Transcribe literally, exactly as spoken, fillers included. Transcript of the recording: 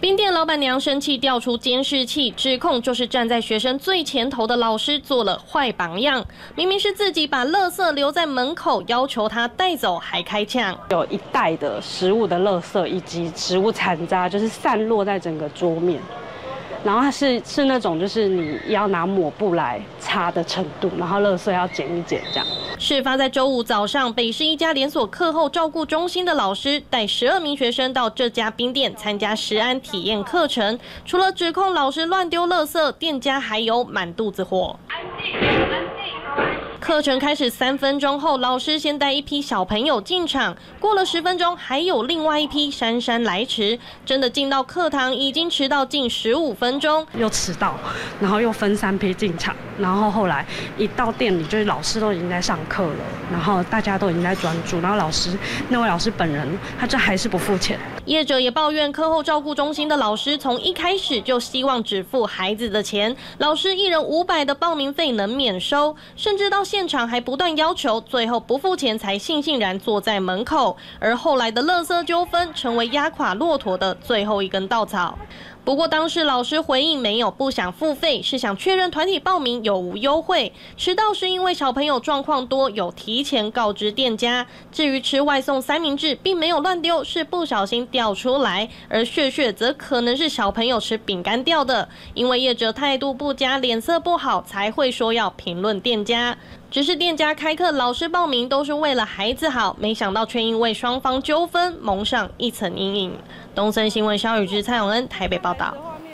冰店老板娘生气，调出监视器，指控就是站在学生最前头的老师做了坏榜样。明明是自己把垃圾留在门口，要求他带走，还开呛。有一袋的食物的垃圾以及食物残渣，就是散落在整个桌面。 然后它是是那种，就是你要拿抹布来擦的程度，然后垃圾要捡一捡这样。事发在周五早上，北市一家连锁课后照顾中心的老师带十二名学生到这家冰店参加食安体验课程，除了指控老师乱丢垃圾，店家还有满肚子火。 课程开始三分钟后，老师先带一批小朋友进场。过了十分钟，还有另外一批姗姗来迟。真的进到课堂，已经迟到近十五分钟，又迟到，然后又分三批进场，然后后来一到店里，就是老师都已经在上课了，然后大家都已经在专注，然后老师那位老师本人，他就还是不付钱。业者也抱怨，课后照顾中心的老师从一开始就希望只付孩子的钱，老师一人五百的报名费能免收，甚至到。 现场还不断要求，最后不付钱才悻悻然坐在门口，而后来的垃圾纠纷成为压垮骆驼的最后一根稻草。不过当时老师回应没有不想付费，是想确认团体报名有无优惠。迟到是因为小朋友状况多，有提前告知店家。至于吃外送三明治，并没有乱丢，是不小心掉出来；而屑屑则可能是小朋友吃饼干掉的，因为业者态度不佳，脸色不好，才会说要评论店家。 只是店家开课，老师报名都是为了孩子好，没想到却因为双方纠纷蒙上一层阴影。东森新闻萧宇之、蔡永恩台北报道。